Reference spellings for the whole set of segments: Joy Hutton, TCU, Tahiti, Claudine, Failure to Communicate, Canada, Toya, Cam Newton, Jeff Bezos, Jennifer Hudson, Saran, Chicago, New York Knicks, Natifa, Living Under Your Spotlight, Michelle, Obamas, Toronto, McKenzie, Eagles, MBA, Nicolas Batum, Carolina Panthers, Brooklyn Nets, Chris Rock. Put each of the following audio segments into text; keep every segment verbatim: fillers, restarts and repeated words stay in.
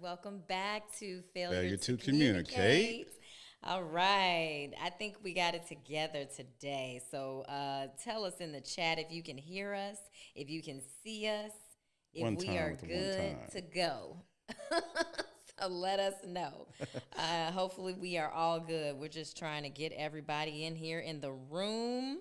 Welcome back to Failure, Failure to, to Communicate. Communicate. All right. I think we got it together today. So uh, tell us in the chat if you can hear us, if you can see us, if one we are good to go. So let us know. Uh, hopefully we are all good. We're just trying to get everybody in here in the room.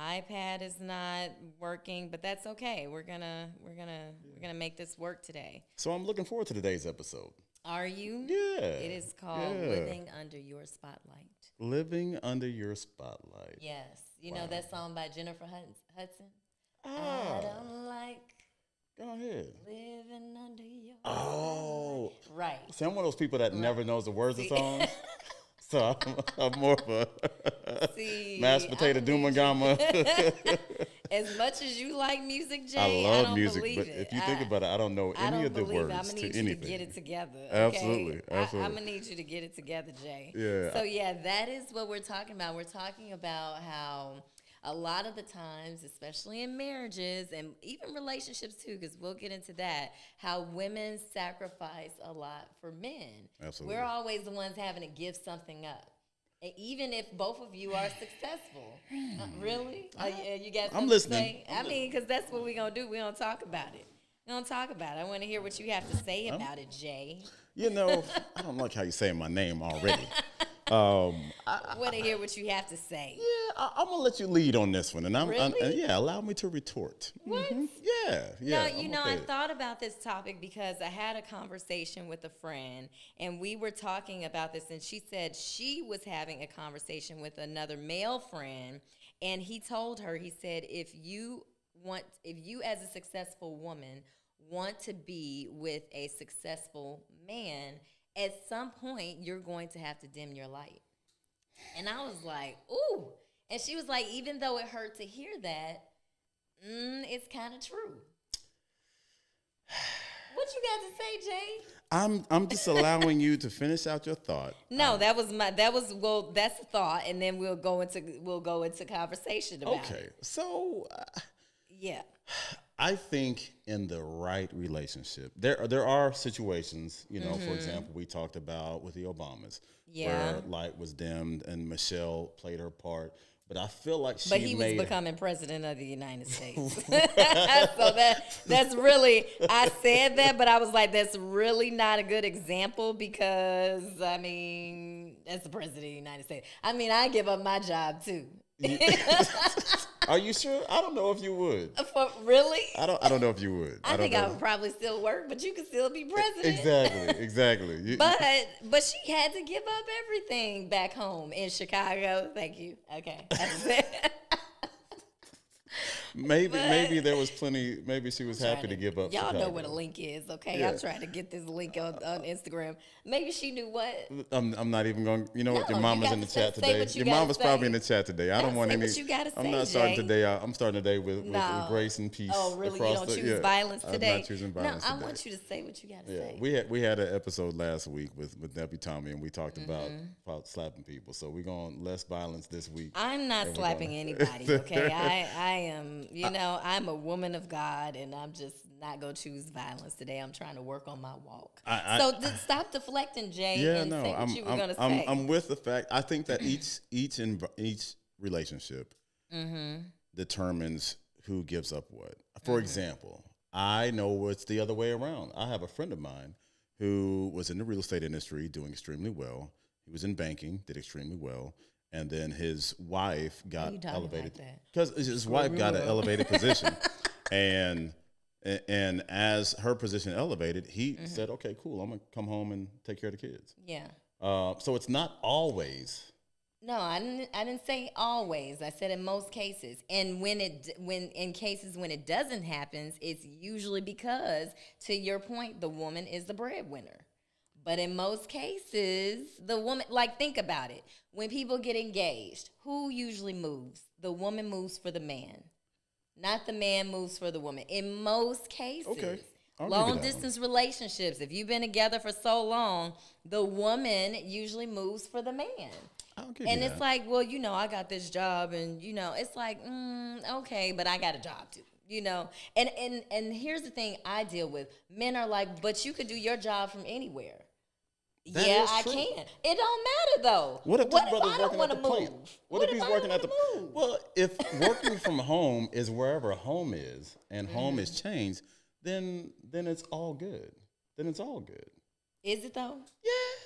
My iPad is not working, but that's okay. We're gonna we're gonna we're gonna make this work today. So I'm looking forward to today's episode. Are you? Yeah. It is called yeah. Living Under Your Spotlight. Living Under Your Spotlight. Yes. You wow. know that song by Jennifer Hudson? Ah. I don't like Go ahead. Living under your Oh. Spotlight. Right. See, I'm one of those people that right. never knows the words See. of songs. So I'm, I'm more of a See, mashed potato doom and gama. As much as you like music, Jay, I love I don't music, believe but it. if you think I, about it, I don't know I any don't of the words it. I'm gonna need to anything. Get it together. Okay? Absolutely, absolutely. I, I'm gonna need you to get it together, Jay. Yeah. So yeah, that is what we're talking about. We're talking about how a lot of the times, especially in marriages and even relationships too, because we'll get into that, how women sacrifice a lot for men. Absolutely. We're always the ones having to give something up. And even if both of you are successful. Uh, really? I, uh, you got I'm listening. To say? I'm I mean, because that's what we're going to do. We don't talk about it. We don't talk about it. I want to hear what you have to say about I'm, it, Jay. You know, I don't like how you say my name already. Um, I want to hear what you have to say. Yeah, I, I'm gonna let you lead on this one, and I'm, really? I'm and yeah. Allow me to retort. What? Mm-hmm. Yeah, yeah. No, you I'm know, okay. I thought about this topic because I had a conversation with a friend, and we were talking about this, and she said she was having a conversation with another male friend, and he told her, he said, if you want, if you as a successful woman want to be with a successful man, at some point, you're going to have to dim your light. And I was like, ooh. And she was like, even though it hurt to hear that, mm, it's kind of true. What you got to say, Jay? I'm I'm just allowing you to finish out your thought. No, um, that was my that was well that's the thought, and then we'll go into we'll go into conversation about okay. it. Okay, so uh, yeah. I think in the right relationship, there there are situations, you know, mm-hmm. for example, we talked about with the Obamas, yeah. where light was dimmed and Michelle played her part. But I feel like she But he made was becoming president of the United States. So that that's really, I said that, but I was like, that's really not a good example because, I mean, that's the president of the United States. I mean, I give up my job, too. Are you sure? I don't know if you would. For, really? I don't. I don't know if you would. I, I think I would probably still work, but you could still be president. Exactly. Exactly. You, but but she had to give up everything back home in Chicago. Thank you. Okay. That's it. Maybe but, maybe there was plenty. Maybe she was happy to, to give up. Y'all know where the link is, okay? Yeah. I'm trying to get this link on, on Instagram. Maybe she knew what. I'm, I'm not even going. You know no, what? Your mom is in the chat today. You your mom was say. probably in the chat today. I don't want any. You gotta say, I'm not Jay. starting today. I, I'm starting today with, with, no. with grace and peace. Oh, really? You don't the, choose yeah, violence today. I'm not choosing violence no, today. I want you to say what you gotta yeah. say. We had we had an episode last week with with Nephew Tommy, and we talked mm-hmm. about, about slapping people. So we're going less violence this week. I'm not slapping anybody. Okay, I I am. You know, I, I'm a woman of God, and I'm just not going to choose violence today. I'm trying to work on my walk. I, I, so I, stop deflecting, Jay, yeah, and no, say what I'm, you were going to say. I'm, I'm with the fact. I think that each each in, each relationship mm-hmm. determines who gives up what. For mm-hmm. example, I know it's the other way around. I have a friend of mine who was in the real estate industry doing extremely well. He was in banking, did extremely well. And then his wife got elevated because his wife got an elevated position, and and as her position elevated, he mm-hmm. said, "Okay, cool, I'm gonna come home and take care of the kids." Yeah. Uh, so it's not always. No, I didn't. I didn't say always. I said in most cases, and when it when in cases when it doesn't happen, it's usually because, to your point, the woman is the breadwinner. But in most cases, the woman, like, think about it. When people get engaged, who usually moves? The woman moves for the man, not the man moves for the woman. In most cases, okay. long distance one. relationships, if you've been together for so long, the woman usually moves for the man. I'll give and you it's that. like, well, you know, I got this job, and, you know, it's like, mm, okay, but I got a job too. you know, and, and, and here's the thing I deal with. Men are like, but you could do your job from anywhere. That yeah, I can. It don't matter, though. What if, what if I don't want to move? What, what if, if he's I working at the... Move? Well, if working from home is wherever home is, and mm-hmm. home is changed, then then it's all good. Then it's all good. Is it, though?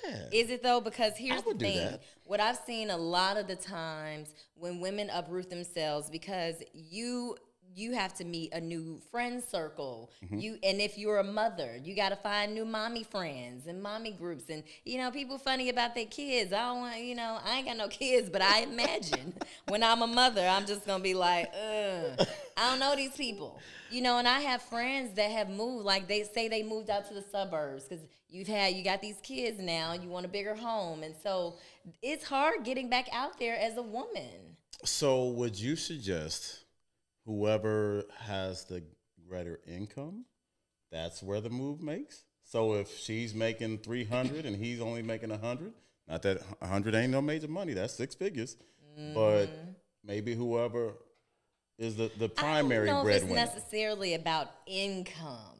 Yeah. Is it, though? Because here's the thing. What I've seen a lot of the times when women uproot themselves, because you... you have to meet a new friend circle. Mm-hmm. You and if you're a mother, you got to find new mommy friends and mommy groups. And, you know, people funny about their kids. I don't want, you know, I ain't got no kids, but I imagine when I'm a mother, I'm just going to be like, ugh, I don't know these people. You know, and I have friends that have moved, like they say they moved out to the suburbs because you've had, you got these kids now, you want a bigger home. And so it's hard getting back out there as a woman. So would you suggest... whoever has the greater income, that's where the move makes. So if she's making three hundred and he's only making one hundred, not that one hundred ain't no major money, that's six figures, mm. but maybe whoever is the, the primary breadwinner. I don't know if it's necessarily about income,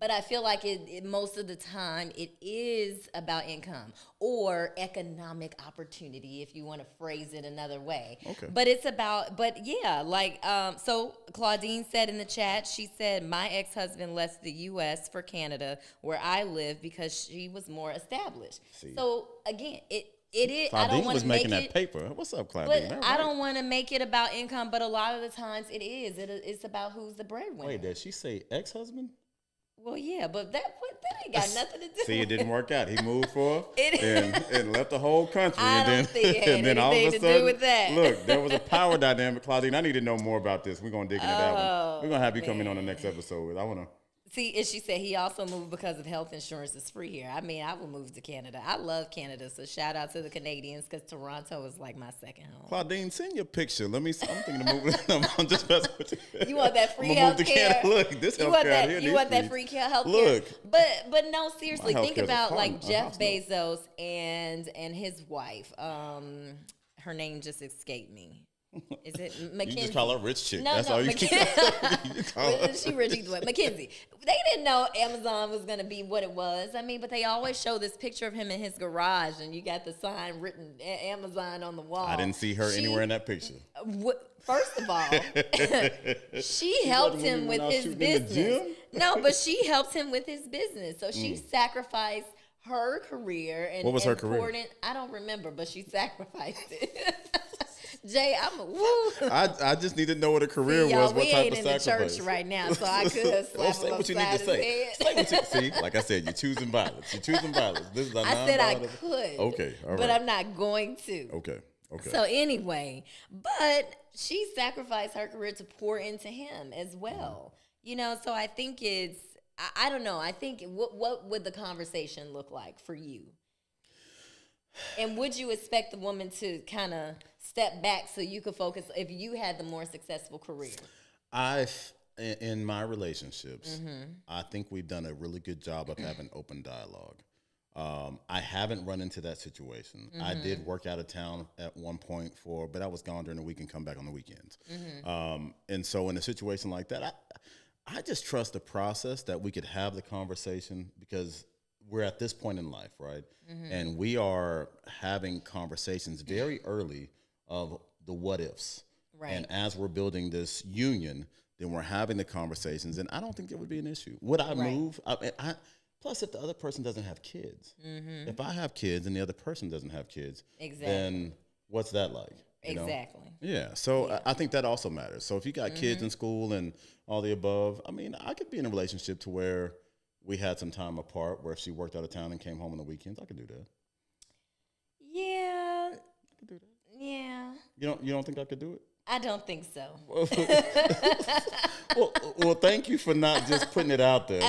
but I feel like it, it most of the time it is about income or economic opportunity, if you want to phrase it another way. Okay. But it's about, but yeah, like, um, so Claudine said in the chat, she said, my ex-husband left the U S for Canada where I live because she was more established. See. So again, it, it is, Claudine I don't want to make it. Claudine was making that paper. What's up, Claudine? But I right. don't want to make it about income, but a lot of the times it is. It, it's about who's the breadwinner. Wait, did she say ex-husband? Well, yeah, but that that ain't got nothing to do. See, it didn't work out. He moved for it and, and left the whole country, I and then don't think it had and then all of a sudden, with that. Look, there was a power dynamic, Claudine. I need to know more about this. We're gonna dig into oh, that one. We're gonna have you man. come in on the next episode. I wanna see. And she said he also moved because of health insurance is free here. I mean, I would move to Canada. I love Canada, so shout out to the Canadians because Toronto is like my second home. Claudine, send your picture. Let me. See. I'm thinking of moving. I'm just messing with you. You want that free health care? Look, this health care here. You want that free health care? Look, but but no, seriously, think about like Jeff Bezos and and his wife. Um, her name just escaped me. Is it McKenzie? You just call her rich chick. No, That's no, all you McKenzie. She rich either way. McKenzie. They didn't know Amazon was going to be what it was. I mean, but they always show this picture of him in his garage, and you got the sign written Amazon on the wall. I didn't see her she, anywhere in that picture. First of all, she, she helped him with his business. No, but she helped him with his business. So she mm. sacrificed her career. And what was her career? I don't remember, but she sacrificed it. Jay, I'm a woo. I, I just need to know what a career see, was. What we type ain't of in sacrifice. The church right now, so I could well, say what you need to say. Say what you, see, like I said, you're choosing violence. You're choosing violence. This is a I said I could. Okay, all right. But I'm not going to. Okay, okay. So anyway, but she sacrificed her career to pour into him as well. Mm-hmm. You know, so I think it's. I, I don't know. I think what what would the conversation look like for you? And would you expect the woman to kind of step back so you could focus if you had the more successful career? I, in my relationships, mm-hmm. I think we've done a really good job of having open dialogue. Um, I haven't run into that situation. Mm-hmm. I did work out of town at one point for, but I was gone during the week and come back on the weekends. Mm-hmm. um, and so in a situation like that, I, I just trust the process that we could have the conversation because we're at this point in life, right? Mm-hmm. And we are having conversations very early of the what ifs. Right. And as we're building this union, then we're having the conversations. And I don't think there would be an issue. Would I right. move? I, I, plus, if the other person doesn't have kids. Mm-hmm. If I have kids and the other person doesn't have kids, exactly. then what's that like? You exactly. know? Yeah. So yeah. I, I think that also matters. So if you got mm-hmm. kids in school and all the above, I mean, I could be in a relationship to where we had some time apart where if she worked out of town and came home on the weekends, I could do that. Yeah. I could do that. Yeah. You don't you don't think I could do it? I don't think so. well, well, thank you for not just putting it out there.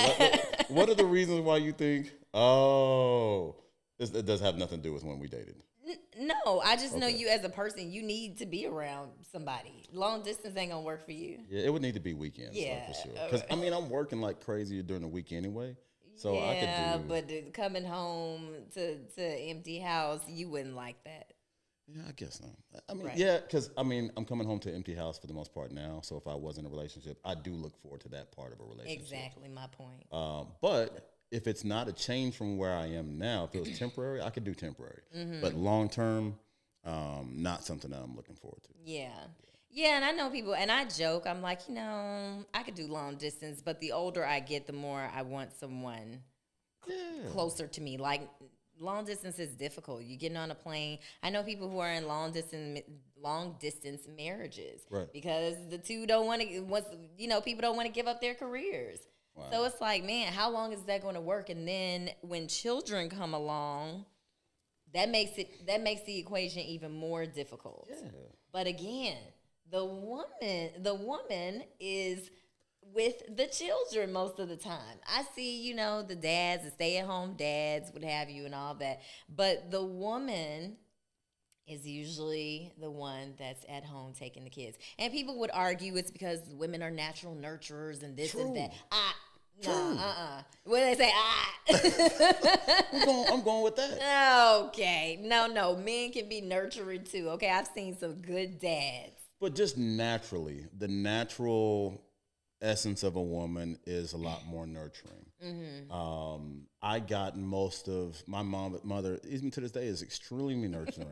What are the reasons why you think, oh, it does have nothing to do with when we dated? No, I just okay. know you as a person, you need to be around somebody. Long distance ain't going to work for you. Yeah, it would need to be weekends. Yeah. Like, for sure. Because, right. I mean, I'm working like crazy during the week anyway. So yeah, I could do... Yeah, but coming home to, to empty house, you wouldn't like that. Yeah, I guess not. I mean, right. yeah, because, I mean, I'm coming home to an empty house for the most part now. So if I was in a relationship, I do look forward to that part of a relationship. Exactly my point. Um, but if it's not a change from where I am now, if it was temporary, I could do temporary. Mm-hmm. But long-term, um, not something that I'm looking forward to. Yeah. Yeah, and I know people, and I joke. I'm like, you know, I could do long distance, but the older I get, the more I want someone yeah. closer to me. Like, long distance is difficult. You're getting on a plane. I know people who are in long distance long distance marriages right. because the two don't want to, you know, people don't want to give up their careers. Wow. So it's like, man, how long is that going to work? And then when children come along, that makes it that makes the equation even more difficult. Yeah. But again, the woman the woman is with the children most of the time. I see, you know, the dads, the stay-at-home dads, what have you, and all that. But the woman is usually the one that's at home taking the kids. And people would argue it's because women are natural nurturers and this True. and that. I, True. No, uh-uh. What do they say? I. I'm, going, I'm going with that. Okay. No, no. Men can be nurturing too, okay? I've seen some good dads. But just naturally, the natural essence of a woman is a lot more nurturing. Mm-hmm. um, I got most of my mom, mother, even to this day, is extremely nurturing.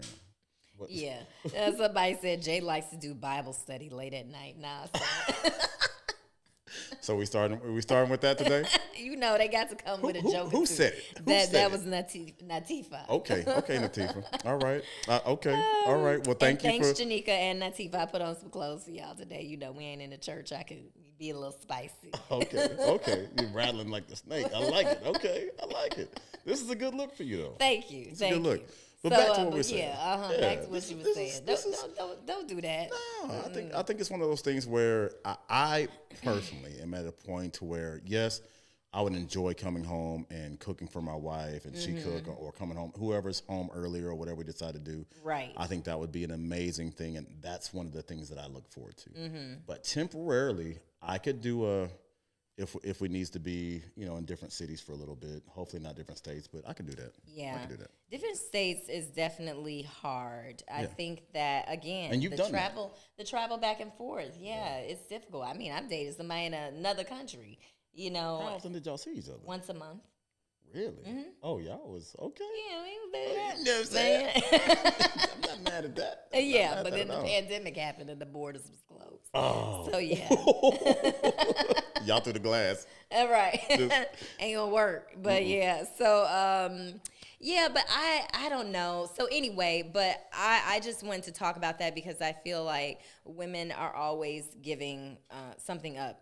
What? Yeah, uh, somebody said Jay likes to do Bible study late at night. Nah, so, so we starting. Are we starting with that today? You know, they got to come who, with a who, joke. Who said it? Who that said that it? was Natif Natifa. Okay, okay, Natifa. All right, uh, okay, all right. Well, thank and you. Thanks, for Janika and Natifa. I put on some clothes for y'all today. You know, we ain't in the church. I could be a little spicy. Okay, okay. You're rattling like the snake. I like it. Okay, I like it. This is a good look for you, though. Thank you. This thank is a good look. But so, back to what uh, we're saying. Yeah, uh-huh, yeah, back to what you were saying. Don't, is, don't, don't, don't do that. No, mm. I think I think it's one of those things where I, I personally am at a point to where, yes, I would enjoy coming home and cooking for my wife and mm-hmm. she cook or, or coming home, whoever's home earlier or whatever we decide to do. Right. I think that would be an amazing thing, and that's one of the things that I look forward to. Mm-hmm. But temporarily, I could do a, if if we needs to be, you know, in different cities for a little bit, hopefully not different states, but I can do that. Yeah. I can do that. Different states is definitely hard. I yeah. think that, again, and you've the done travel, that. the travel back and forth. Yeah, yeah, it's difficult. I mean, I've dated somebody in another country, you know. How often did y'all see each other? Once a month. Really? Mm-hmm. Oh, y'all was okay. Yeah, we was better. Oh, you know what I'm saying? I'm not mad at that. I'm yeah, but then the pandemic happened and the borders was closed. Oh. So, yeah. Y'all through the glass. All right. Ain't gonna work. But, mm-hmm. yeah. So, um, yeah, but I, I don't know. So, anyway, but I, I just wanted to talk about that because I feel like women are always giving uh, something up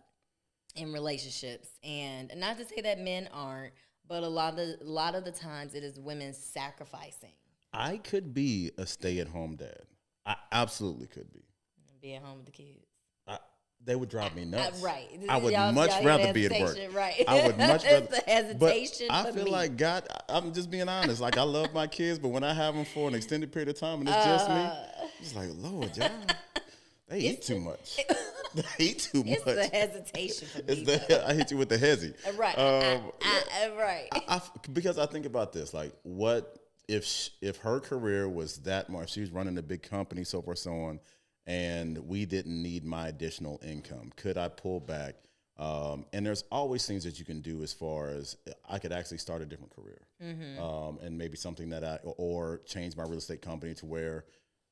in relationships. And not to say that men aren't. But a lot of a lot of the times it is women sacrificing. I could be a stay-at-home dad. I absolutely could be. Be at home with the kids. I, they would drive me nuts. I, right. I would much rather be at work. Right. I would much rather. It's a hesitation. But I feel me. like God. I'm just being honest. Like I love my kids, but when I have them for an extended period of time and it's uh, just me, it's like Lord, y'all, they eat too much. I hate too much. It's the hesitation for me. The, I hit you with the hezzy. Right. Um, I, I, right. I, I, because I think about this, like, what if she, if her career was that much, she was running a big company, so forth, so on, and we didn't need my additional income. Could I pull back? Um, and there's always things that you can do as far as I could actually start a different career, mm-hmm. um, and maybe something that I, or change my real estate company to where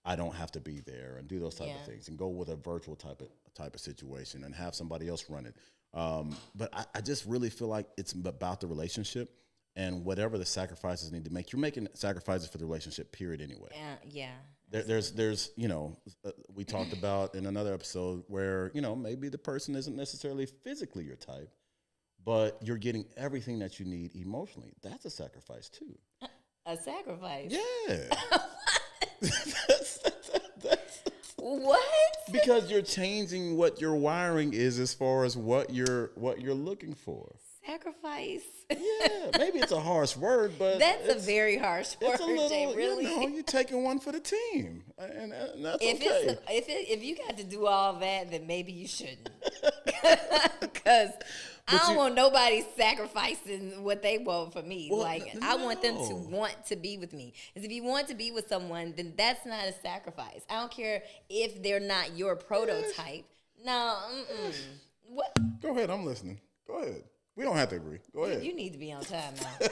I don't have to be there and do those type yeah. of things and go with a virtual type of type of situation and have somebody else run it. Um, but I, I just really feel like it's about the relationship and whatever the sacrifices need to make. You're making sacrifices for the relationship period anyway. Uh, yeah. There, there's, there's, you know, uh, we talked about in another episode where, you know, maybe the person isn't necessarily physically your type, but you're getting everything that you need emotionally. That's a sacrifice too. A sacrifice? Yeah. that's, that's, that's, that's, what? Because you're changing what your wiring is as far as what you're what you're looking for. Sacrifice. Yeah, maybe it's a harsh word, but that's a very harsh word. It's a little, Jay, really. You know, you're taking one for the team, and, and that's if okay. It's a, if it, if you got to do all that, then maybe you shouldn't. Because I don't you, want nobody sacrificing what they want for me. Well, like no. I want them to want to be with me. Because if you want to be with someone, then that's not a sacrifice. I don't care if they're not your prototype. No. Mm-mm. What? Go ahead. I'm listening. Go ahead. We don't have to agree. Go ahead. You need to be on time now.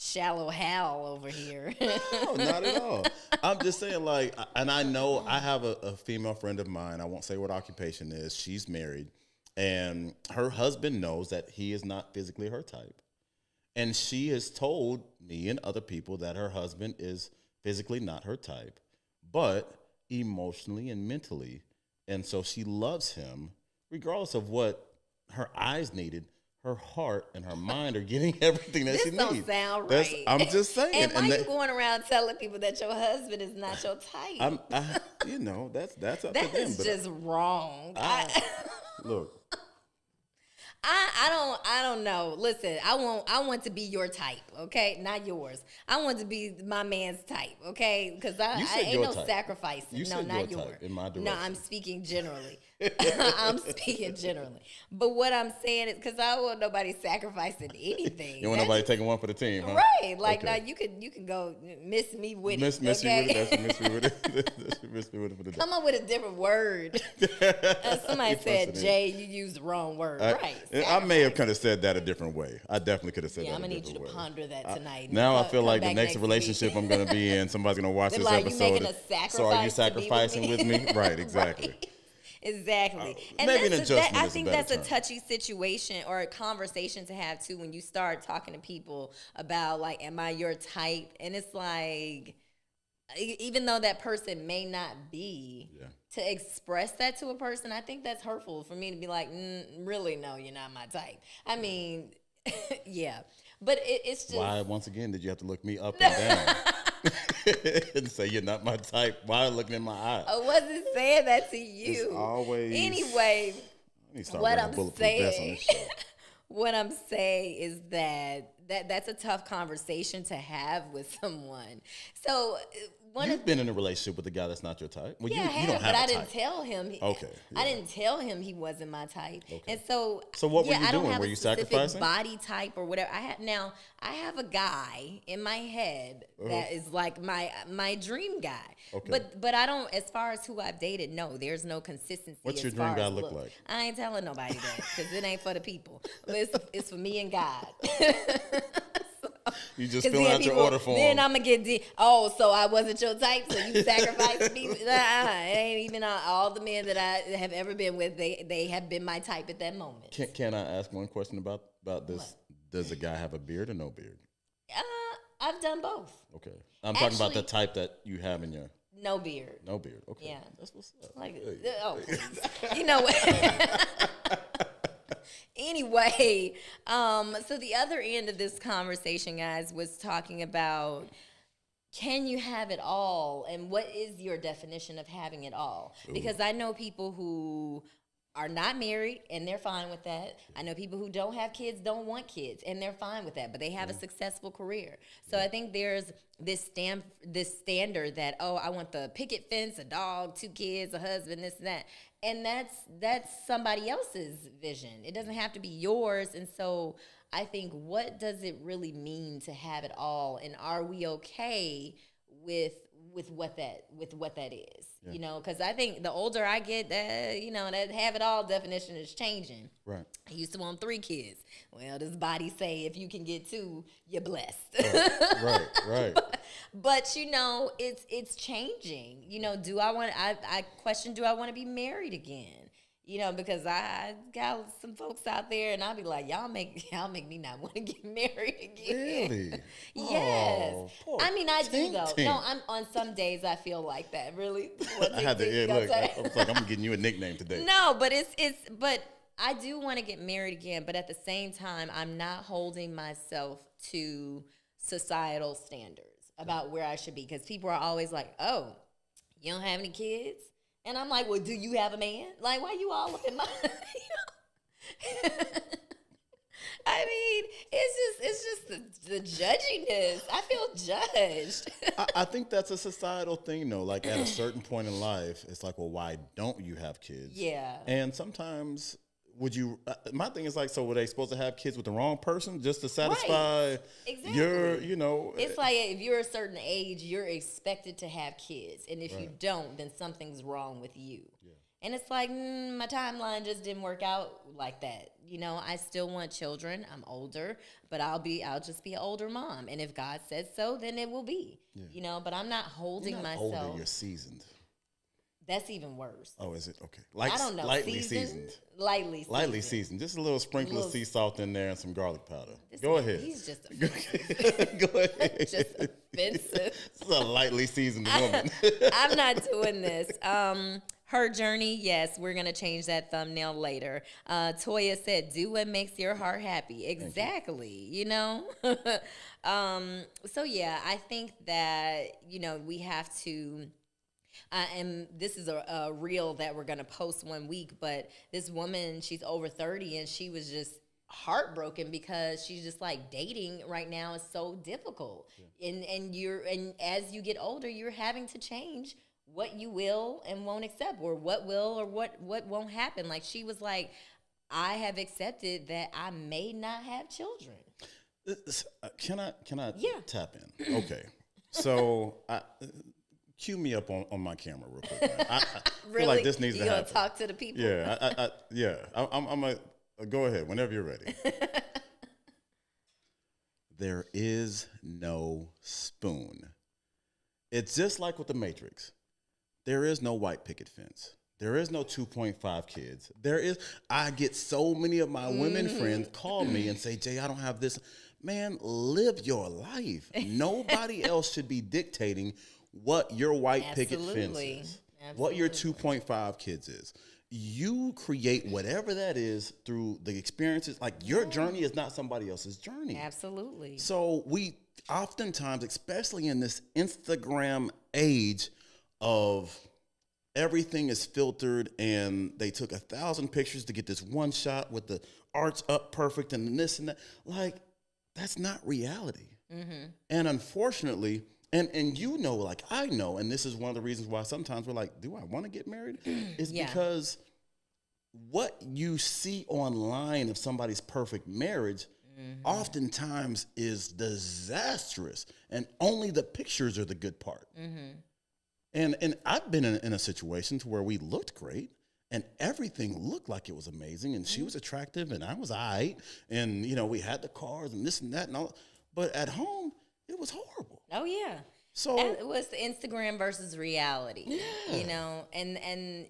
Shallow Hal over here. No, not at all. I'm just saying, like, and I know I have a, a female friend of mine. I won't say what occupation is. She's married. And her husband knows that he is not physically her type. And she has told me and other people that her husband is physically not her type, but emotionally and mentally. And so she loves him regardless of what her eyes needed. Her heart and her mind are getting everything that this she don't needs. Sound right. That's, I'm just saying. And why and that, you going around telling people that your husband is not your type? I'm, I, you know, that's that's up that to them. That is just wrong. I, I, look, I I don't I don't know. Listen, I want I want to be your type, okay? Not yours. I want to be my man's type, okay? Because I, I ain't no type. Sacrificing. You no, not your yours. In my direction. No, I'm speaking generally. I'm speaking generally, but what I'm saying is because I don't want nobody sacrificing anything. You don't want that's nobody just, taking one for the team, huh? Right? Like okay. Now, you can you can go miss me with miss, it. Miss okay? you with it. Miss me with it. Miss me with it for the day. Come up with a different word. uh, somebody you said, "Jay, you used the wrong word." I, right? Sacrifice. I may have kind of said that a different way. I definitely could have said. Yeah, that I'm gonna a need you to way. Ponder that tonight. I, now uh, I feel like the next, next relationship I'm gonna be in, somebody's gonna watch They're this like, episode. And, so are you sacrificing with me? Right? Exactly. Exactly. Uh, and maybe that's an a, that, I think that's term. A touchy situation or a conversation to have too when you start talking to people about like, am I your type? And it's like, even though that person may not be, yeah. to express that to a person, I think that's hurtful for me to be like, mm, really, no, you're not my type. I yeah. mean, yeah, but it, it's just. Why, once again, did you have to look me up and down? And say you're not my type. Why are you looking in my eye? I wasn't saying that to you. It's always. Anyway, what I'm saying, what I'm saying is that that that's a tough conversation to have with someone. So one you've of, been in a relationship with a guy that's not your type. Well, yeah, you, I have, you don't have but a I type. Didn't tell him. He, okay, yeah. I didn't tell him he wasn't my type. Okay. And so, so what yeah, were you I doing? Don't have were a you sacrificing body type or whatever? I have now. I have a guy in my head uh-huh. that is like my my dream guy. Okay. But but I don't. As far as who I've dated, no, there's no consistency. What's your dream guy look, look like? I ain't telling nobody that because it ain't for the people. But it's it's for me and God. You just fill out people, your order form. Then I'm going to get the, oh, so I wasn't your type, so you sacrificed me. Nah, it ain't even all, all the men that I have ever been with, they they have been my type at that moment. Can, can I ask one question about, about this? What? Does a guy have a beard or no beard? Uh, I've done both. Okay. I'm Actually, talking about the type that you have in your. No beard. No beard. Okay. Yeah. That's what's up. Like, hey. Oh, you know what? Anyway, um, so the other end of this conversation, guys, was talking about can you have it all and what is your definition of having it all? Ooh. Because I know people who are not married and they're fine with that. I know people who don't have kids, don't want kids, and they're fine with that, but they have yeah. a successful career. So yeah. I think there's this stamp, this standard that, oh, I want the picket fence, a dog, two kids, a husband, this and that. And that's that's somebody else's vision. It doesn't have to be yours. And so I think, what does it really mean to have it all? And are we okay with with what that with what that is? Yeah. You know, because I think the older I get, that you know, that have it all definition is changing. Right. I used to want three kids. Well, this body say if you can get two, you're blessed. Right, right, right. But, but you know, it's it's changing. You know, do I want? I I question, do I want to be married again? You know, because I got some folks out there, and I'll be like, y'all make y'all make me not want to get married again. Really? Yes. Oh, I mean, I ting, do though. Ting. No, I'm on some days I feel like that. Really? Well, I had to. Yeah, look, I, I was like, I'm getting you a nickname today. No, but it's it's but I do want to get married again. But at the same time, I'm not holding myself to societal standards about where I should be, because people are always like, oh, you don't have any kids. And I'm like, well, do you have a man? Like, why you all up in my... I mean, it's just it's just the, the judginess. I feel judged. I, I think that's a societal thing, though. Like, at a certain point in life, it's like, well, why don't you have kids? Yeah. And sometimes, would you? Uh, my thing is like, so were they supposed to have kids with the wrong person just to satisfy right. exactly. your, you know? It's like if you're a certain age, you're expected to have kids, and if right. you don't, then something's wrong with you. Yeah. And it's like, mm, my timeline just didn't work out like that. You know, I still want children. I'm older, but I'll be, I'll just be an older mom. And if God says so, then it will be, yeah. you know, but I'm not holding you're not myself. Older, you're seasoned. That's even worse. Oh, is it? Okay. Light, I don't know. Lightly seasoned. seasoned. Lightly seasoned. Lightly seasoned. Just a little sprinkle a little of sea salt in there and some garlic powder. This Go man, ahead. He's just offensive. Go ahead. Just offensive. This is a lightly seasoned woman. I'm not doing this. Um... Her journey, yes, we're going to change that thumbnail later. Uh, Toya said, do what makes your heart happy. Exactly, you. you know? um, so, yeah, I think that, you know, we have to, uh, and this is a, a reel that we're going to post one week, but this woman, she's over thirty, and she was just heartbroken because she's just like, dating right now is so difficult. Yeah. And, and, you're, and as you get older, you're having to change what you will and won't accept, or what will or what, what won't happen. Like, she was like, I have accepted that I may not have children. Uh, can I, can I yeah. tap in? Okay. So I, uh, cue me up on, on my camera real quick. I, I really? feel like this needs you to happen. Talk to the people. Yeah. I, I, I, yeah. I, I'm, I'm a, go ahead whenever you're ready. There is no spoon. It's just like with the Matrix. There is no white picket fence. There is no two point five kids. There is, I get so many of my mm. women friends call me and say, Jay, I don't have this. Man, live your life. Nobody else should be dictating what your white Absolutely. picket fence is, Absolutely. what your two point five kids is. You create whatever that is through the experiences. Like, your yeah. journey is not somebody else's journey. Absolutely. So we oftentimes, especially in this Instagram age, of everything is filtered, and they took a thousand pictures to get this one shot with the arts up perfect and this and that. Like, that's not reality. Mm-hmm. And unfortunately, and and you know, like I know, and this is one of the reasons why sometimes we're like, do I want to get married? It's yeah. because what you see online of somebody's perfect marriage mm-hmm. oftentimes is disastrous, and only the pictures are the good part. Mm-hmm. And, and I've been in, in a situation to where we looked great, and everything looked like it was amazing, and she was attractive, and I was all right, and, you know, we had the cars and this and that and all. But at home, it was horrible. Oh, yeah. So and it was the Instagram versus reality, yeah. you know. And, and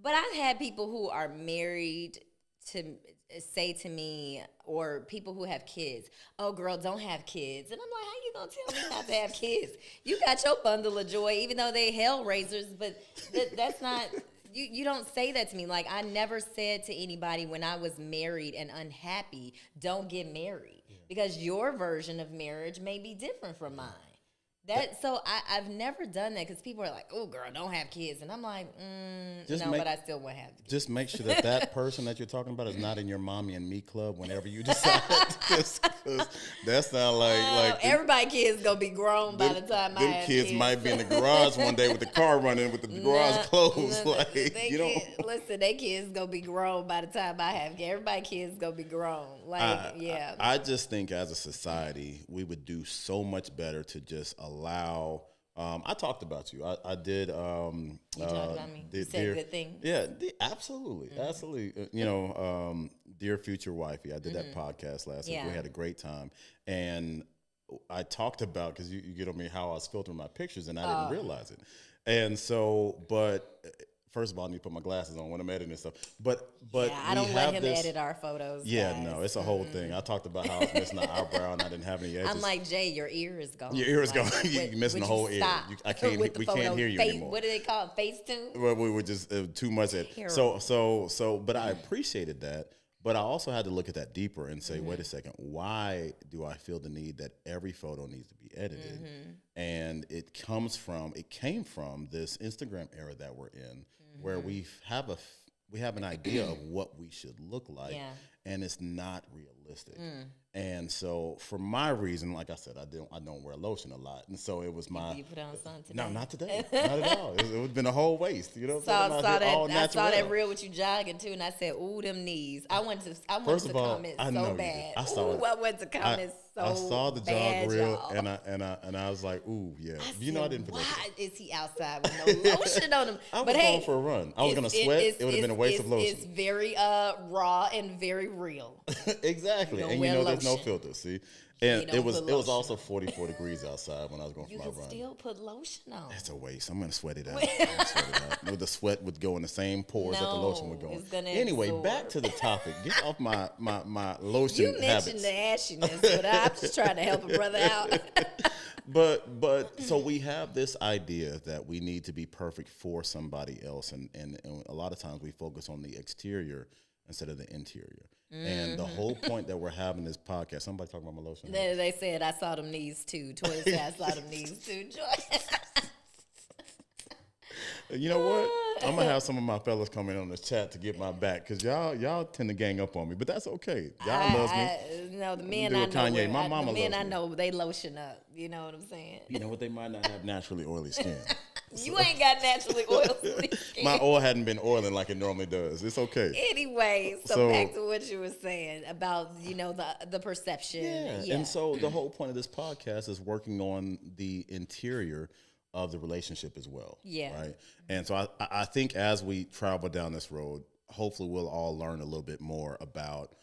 but I've had people who are married to say to me, or people who have kids, oh, girl, don't have kids. And I'm like, how you going to tell me not to have kids? You got your bundle of joy, even though they hell raisers, but th that's not, you, you don't say that to me. Like, I never said to anybody when I was married and unhappy, don't get married, yeah. because your version of marriage may be different from mine. That, so I, I've never done that, because people are like, oh, girl, don't have kids. And I'm like, mm, just no, make, but I still want to have kids. Just make sure that that person that you're talking about is not in your mommy and me club whenever you decide. Because that's not like... Uh, like everybody kids going to be grown them, by the time I have kids. kids might be in the garage one day with the car running with the garage no, closed. No, like, they you don't... Kid, listen, they kids going to be grown by the time I have kids. Everybody kids going to be grown. Like, I, yeah. I, I just think as a society, we would do so much better to just... allow um I talked about you. I, I did um you talked uh, about me. Did, you said dear, good thing. Yeah, the, absolutely. Mm-hmm. Absolutely. Uh, you know, um dear future wifey, I did mm-hmm. that podcast last yeah. week. We had a great time. And I talked about, because you, you get on me, how I was filtering my pictures, and I oh. didn't realize it. And so, but first of all, I need to put my glasses on when I'm editing and stuff. But but yeah, I don't we let him this, edit our photos. Yeah, guys. no, it's a whole mm. thing. I talked about how I was missing an eyebrow and I didn't have any edges. I'm like, Jay, your ear is gone. Your ear is like, gone. You're missing the whole ear. You, I can't. We photos. can't hear you Face, anymore. What do they call it? Facetune? Well, we were just uh, too much at so so so. But I appreciated that. But I also had to look at that deeper and say, mm-hmm. wait a second, why do I feel the need that every photo needs to be edited? Mm-hmm. And it comes from, it came from this Instagram era that we're in, mm-hmm. where we have a, we have an idea of what we should look like. Yeah. and it's not realistic. Mm. And so, for my reason, like I said, I don't I don't wear lotion a lot, and so it was my. You put on sun today? No, not today, not at all. It would have been a whole waste, you know. So I saw that. I saw that reel with you jogging too, and I said, "Ooh, them knees!" I wanted to. I wanted to comment so bad. I saw it. Ooh, I wanted to comment so bad. I saw the jog reel, and I and I and I was like, "Ooh, yeah." You know, I didn't. Why is he outside with no lotion on him? I was going for a run. I was gonna sweat. It would have been a waste of lotion. It's very uh raw and very real. Exactly, and you know. No filter, see? And it was it was also forty-four degrees outside when I was going for my run. You still put lotion on. That's a waste. I'm going to sweat it out. sweat it out. The sweat would go in the same pores no, that the lotion would go in. Anyway, absorb. Back to the topic. Get off my, my, my lotion habits. You mentioned habits. The ashiness, but I'm just trying to help a brother out. But but so we have this idea that we need to be perfect for somebody else. And, and, and a lot of times we focus on the exterior instead of the interior. Mm-hmm. And the whole point that we're having this podcast, somebody talking about my lotion. They, they said, I saw them knees too. Toya said, I saw them knees too. You know what? I'm going to have some of my fellas come in on the chat to get my back because y'all y'all tend to gang up on me, but that's okay. Y'all love me. No, the men I know. Kanye. My mama loves me. The men I know, they lotion up. You know what I'm saying? You know what? They might not have naturally oily skin. You ain't got naturally oily skin. My oil hadn't been oiling like it normally does. It's okay. Anyway, so, so back to what you were saying about, you know, the, the perception. Yeah. yeah. And so the whole point of this podcast is working on the interior of the relationship as well. Yeah. Right. And so I, I think as we travel down this road, hopefully we'll all learn a little bit more about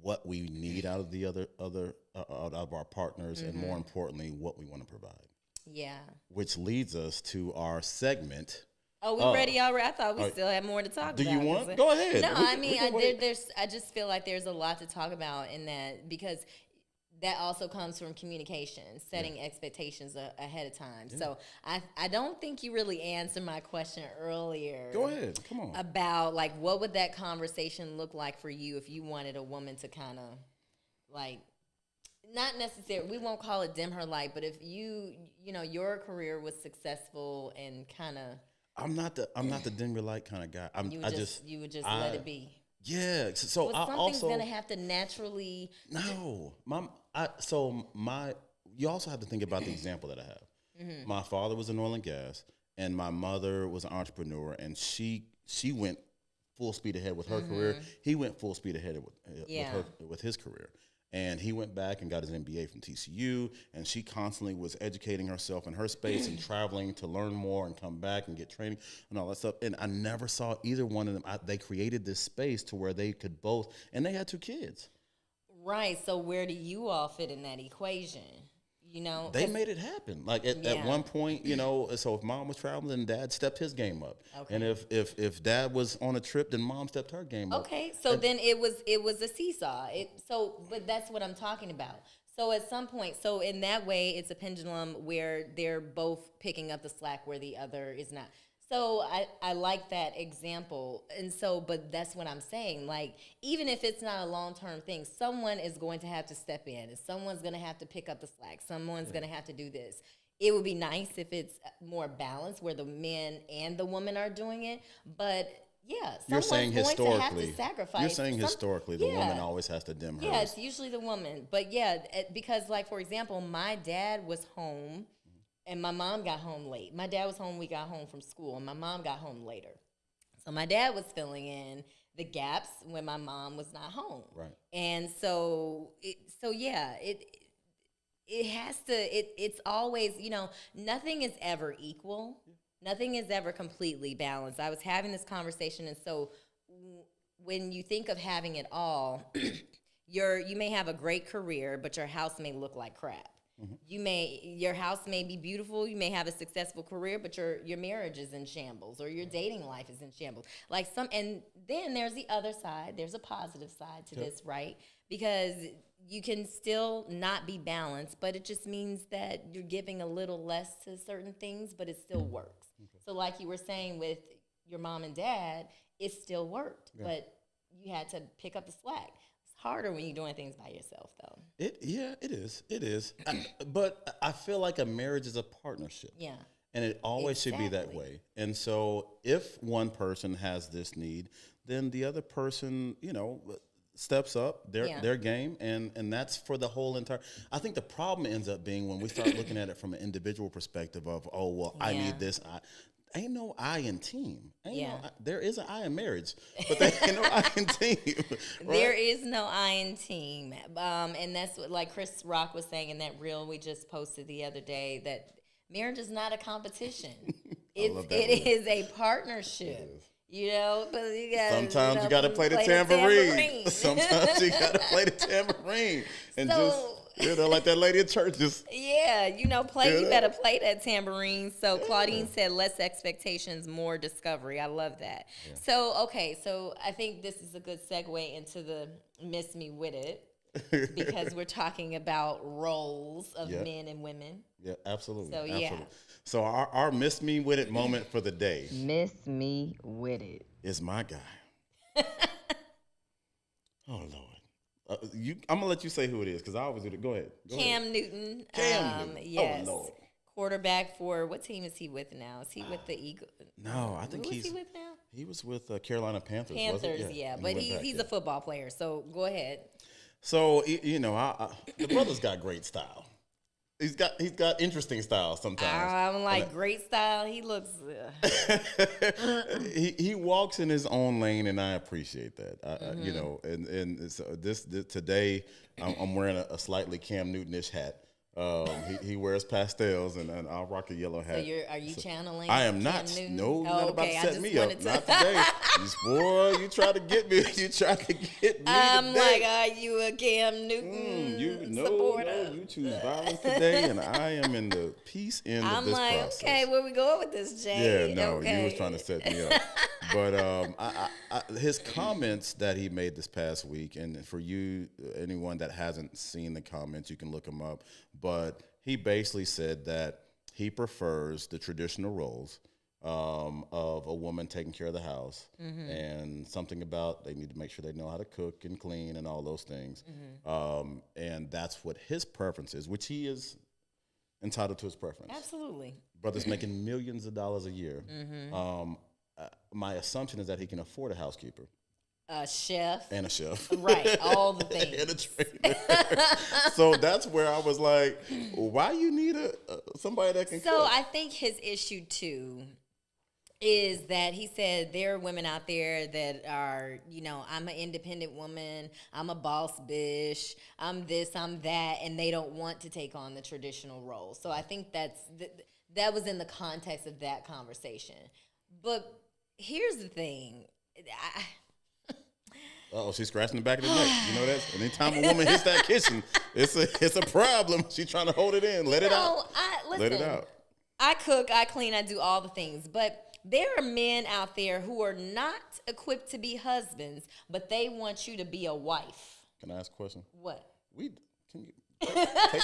what we need out of the other, other uh, out of our partners mm-hmm. and more importantly, what we want to provide. Yeah. Which leads us to our segment. Oh, we're uh, ready already. I thought we uh, still had more to talk do about. Do you want? Go ahead. No, we, I mean, I did, there's, I just feel like there's a lot to talk about in that because that also comes from communication, setting yeah. expectations a, ahead of time. Yeah. So I, I don't think you really answered my question earlier. Go ahead, come on. About like, what would that conversation look like for you if you wanted a woman to kind of like, not necessarily, we won't call it dim her light, but if you, you know, your career was successful and kind of. I'm not the, I'm not the dim your light kind of guy. I'm, you would I just, just, you would just I, let it be. Yeah, so well, I something's also. Something's gonna have to naturally. No, my, I, so my, you also have to think about the example that I have. Mm-hmm. My father was in oil and gas, and my mother was an entrepreneur, and she she went full speed ahead with her mm-hmm. career. He went full speed ahead with uh, yeah. with, her, with his career, and he went back and got his M B A from T C U, and she constantly was educating herself in her space and traveling to learn more and come back and get training and all that stuff. And I never saw either one of them. I, they created this space to where they could both, and they had two kids. Right, so where do you all fit in that equation? You know, they made it happen. Like at, yeah. at one point, you know, so if mom was traveling, then dad stepped his game up. Okay. And if, if if dad was on a trip, then mom stepped her game up. Okay, so and then it was it was a seesaw. It so but that's what I'm talking about. So at some point, so in that way it's a pendulum where they're both picking up the slack where the other is not. So I, I like that example. And so, but that's what I'm saying. Like, even if it's not a long-term thing, someone is going to have to step in. Someone's going to have to pick up the slack. Someone's yeah. going to have to do this. It would be nice if it's more balanced where the men and the women are doing it. But yeah, you're saying historically, to have to sacrifice. You're saying Some, historically the yeah. woman always has to dim her. Yeah, it's usually the woman. But yeah, because like, for example, my dad was home. And my mom got home late. My dad was home. We got home from school, and my mom got home later. So my dad was filling in the gaps when my mom was not home. Right. And so, it, so yeah, it it has to. It it's always, you know, nothing is ever equal. Nothing is ever completely balanced. I was having this conversation, and so w when you think of having it all, you're you may have a great career, but your house may look like crap. Mm-hmm. You may, your house may be beautiful, you may have a successful career, but your, your marriage is in shambles or your dating life is in shambles. Like some, and then there's the other side, there's a positive side to yep. this, right? Because you can still not be balanced, but it just means that you're giving a little less to certain things, but it still works. Okay. So like you were saying with your mom and dad, it still worked, yeah. but you had to pick up the slack. Harder when you're doing things by yourself, though. It yeah, it is. It is. I, but I feel like a marriage is a partnership. Yeah. And it always exactly. should be that way. And so if one person has this need, then the other person, you know, steps up their, yeah. their game. And, and that's for the whole entire. I think the problem ends up being when we start looking at it from an individual perspective of, oh, well, yeah. I need this. I, ain't no I in team. Ain't yeah. no I, there is an I in marriage, but there ain't no I in team. Right? There is no I in team. Um, and that's what, like Chris Rock was saying in that reel we just posted the other day, that marriage is not a competition. It's, it is a partnership. Is. You know, but you got sometimes you, know, you got to play, play the tambourine. tambourine. Sometimes you got to play the tambourine and so, just. You know, like that lady at church. Just yeah, you know, play. You, you better know. play that tambourine. So Claudine yeah. said, "Less expectations, more discovery." I love that. Yeah. So okay, so I think this is a good segue into the miss me with it because we're talking about roles of yeah. men and women. Yeah, absolutely. So absolutely. yeah, so our, our miss me with it moment for the day. Miss me with it is my guy. Oh Lord. Uh, you, I'm gonna let you say who it is because I always do it. Go ahead. Go Cam ahead. Newton. Cam um, Newton. Yes. Oh, Lord. Quarterback for what team is he with now? Is he uh, with the Eagles? No, I think who he's. Who is he with now? He was with uh, Carolina Panthers. Panthers, wasn't? yeah. yeah but he, back, he's yeah. a football player, so go ahead. So you know, I, I, the brother's got great style. He's got he's got interesting style sometimes. I'm like and, great style. He looks. Uh. he he walks in his own lane, and I appreciate that. I, mm-hmm. I, you know, and and so this, this today I'm, I'm wearing a, a slightly Cam Newton-ish hat. Um, he, he wears pastels, and, and I'll rock a yellow hat. So you're, are you so channeling? I am Cam not. Newton? No, you're oh, not about okay. to set me up. To not today. Just, boy, you try to get me. You try to get me. I'm today. like, are you a Cam Newton mm, you, no, supporter? No, you choose violence today, and I am in the peace end I'm of this like, process. I'm like, okay, where we going with this, Jay? Yeah, no, okay. you was trying to set me up. But um, I, I, I, his comments that he made this past week, and for you, anyone that hasn't seen the comments, you can look them up. But he basically said that he prefers the traditional roles um, of a woman taking care of the house mm-hmm. and something about they need to make sure they know how to cook and clean and all those things. Mm-hmm. Um, and that's what his preference is, which he is entitled to his preference. Absolutely. Brother's making millions of dollars a year. Mm-hmm. um, uh, my assumption is that he can afford a housekeeper. A chef. And a chef. Right, all the things. And a trainer. So that's where I was like, why you need a uh, somebody that can So cook? I think his issue, too, is that he said there are women out there that are, you know, I'm an independent woman, I'm a boss bitch, I'm this, I'm that, and they don't want to take on the traditional role. So I think that's th that was in the context of that conversation. But here's the thing. I... Uh oh, she's scratching the back of the neck. You know that. Anytime a woman hits that kitchen, it's a it's a problem. She's trying to hold it in, let you it know, out. I, listen, let it out. I cook, I clean, I do all the things. But there are men out there who are not equipped to be husbands, but they want you to be a wife. Can I ask a question? What? We can you take,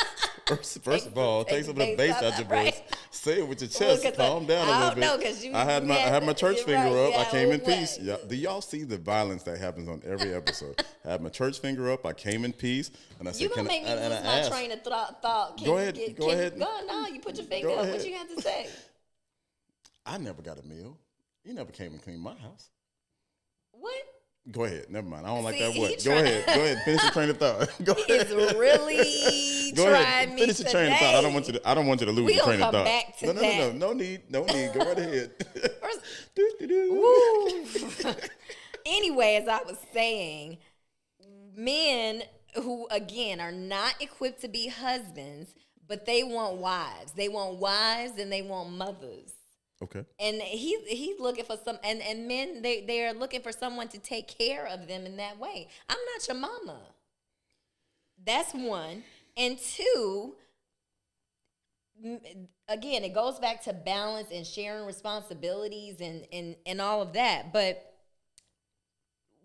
first, first of all, take, take some of the bass out your voice. Right. Say it with your chest. Well, Calm down I a little don't bit. Know, you, I had my yeah, I had my church finger right, up. Yeah, I came in what? peace. Yeah. Do y'all see the violence that happens on every episode? I had my church finger up. I came in peace, and I said, you gonna make I, me lose my train of thought? Can go ahead. Get, go ahead. You, go, no, you put your finger up. Ahead. What you had to say? I never got a meal. You never came and cleaned my house. What? Go ahead. Never mind. I don't See, like that word. Go ahead. Go ahead. Finish your train of thought. Go ahead. He's really Go ahead. Finish your today. train of thought. I don't want you to. I don't want you to lose your train of thought. Back to no, no, that. no, no, no need. No need. Go right ahead. First, do, do, do. Anyway, as I was saying, men who again are not equipped to be husbands, but they want wives. They want wives and they want mothers. Okay. And he he's looking for some, and, and men, they, they are looking for someone to take care of them in that way. I'm not your mama. That's one. And two, again, it goes back to balance and sharing responsibilities and, and, and all of that. But